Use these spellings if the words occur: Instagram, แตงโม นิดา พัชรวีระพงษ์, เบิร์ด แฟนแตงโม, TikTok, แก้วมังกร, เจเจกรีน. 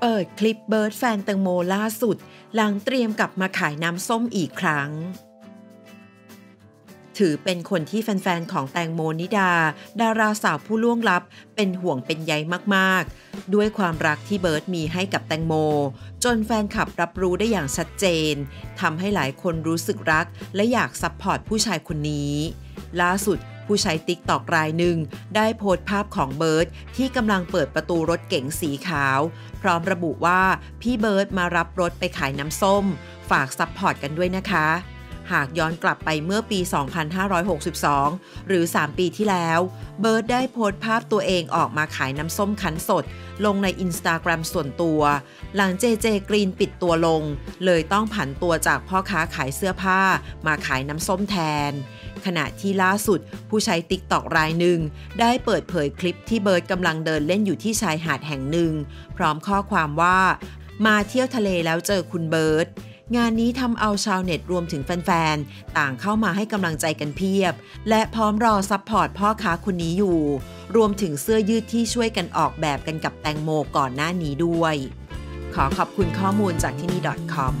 เปิดคลิปเบิร์ดแฟนแตงโมล่าสุดหลังเตรียมกลับมาขายน้ำส้มอีกครั้งถือเป็นคนที่แฟนๆของแตงโมนิดาดาราสาวผู้ล่วงลับเป็นห่วงเป็นใยมากๆด้วยความรักที่เบิร์ดมีให้กับแตงโมจนแฟนคลับรับรู้ได้อย่างชัดเจนทำให้หลายคนรู้สึกรักและอยากซัพพอร์ตผู้ชายคนนี้ล่าสุดผู้ใช้ TikTok รายหนึ่งได้โพสต์ภาพของเบิร์ดที่กำลังเปิดประตูรถเก๋งสีขาวพร้อมระบุว่าพี่เบิร์ดมารับรถไปขายน้ำส้มฝากซัพพอร์ตกันด้วยนะคะหากย้อนกลับไปเมื่อปี 2562 หรือ 3 ปีที่แล้วเบิร์ดได้โพสต์ภาพตัวเองออกมาขายน้ำส้มคั้นสดลงใน Instagram ส่วนตัวหลังเจเจกรีนปิดตัวลงเลยต้องผันตัวจากพ่อค้าขายเสื้อผ้ามาขายน้ำส้มแทนขณะที่ล่าสุดผู้ใช้ TikTok รายหนึ่งได้เปิดเผยคลิปที่เบิร์ดกำลังเดินเล่นอยู่ที่ชายหาดแห่งหนึ่งพร้อมข้อความว่ามาเที่ยวทะเลแล้วเจอคุณเบิร์ดงานนี้ทำเอาชาวเน็ตรวมถึงแฟนๆต่างเข้ามาให้กำลังใจกันเพียบและพร้อมรอซัพพอร์ตพ่อค้าคนนี้อยู่รวมถึงเสื้อยืดที่ช่วยกันออกแบบกันกับแตงโมก่อนหน้านี้ด้วยขอขอบคุณข้อมูลจากที่นี่.com